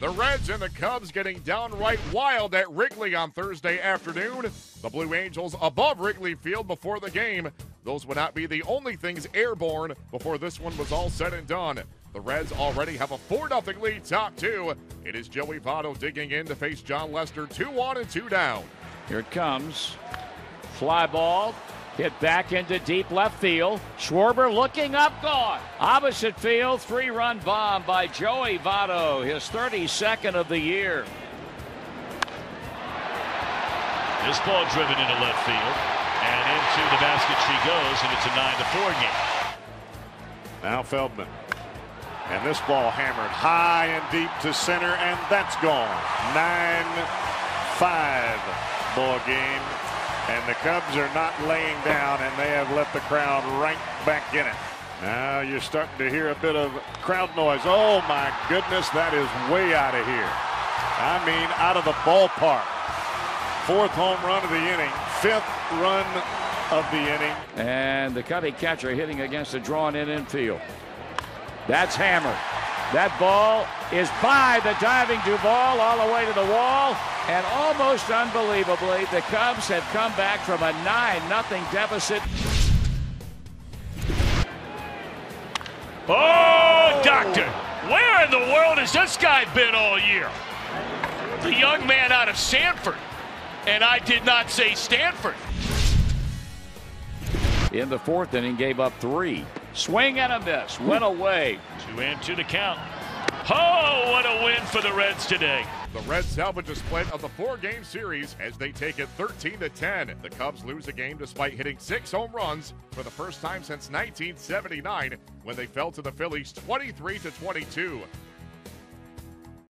The Reds and the Cubs getting downright wild at Wrigley on Thursday afternoon. The Blue Angels above Wrigley Field before the game. Those would not be the only things airborne before this one was all said and done. The Reds already have a 4-0 lead top two. It is Joey Votto digging in to face John Lester, 2-1 and 2 down. Here it comes. Fly ball. Hit back into deep left field. Schwarber looking up, gone. Opposite field, three-run bomb by Joey Votto, his 32nd of the year. This ball driven into left field, and into the basket she goes, and it's a 9-4 game. Now Feldman. And this ball hammered high and deep to center, and that's gone. 9-5 ball game. And the Cubs are not laying down, and they have let the crowd right back in it. Now you're starting to hear a bit of crowd noise. Oh, my goodness, that is way out of here. I mean, out of the ballpark. Fourth home run of the inning, fifth run of the inning. And the cutting catcher hitting against a drawn-in infield. That's hammered. That ball is by the diving Duvall all the way to the wall. And almost unbelievably, the Cubs have come back from a 9-0 deficit. Oh, doctor, where in the world has this guy been all year? The young man out of Sanford. And I did not say Stanford. In the fourth inning, gave up three. Swing and a miss, went away. 2-2 to count. Oh, what a win for the Reds today. The Reds salvage a split of the four-game series as they take it 13-10. The Cubs lose a game despite hitting 6 home runs for the first time since 1979 when they fell to the Phillies 23-22.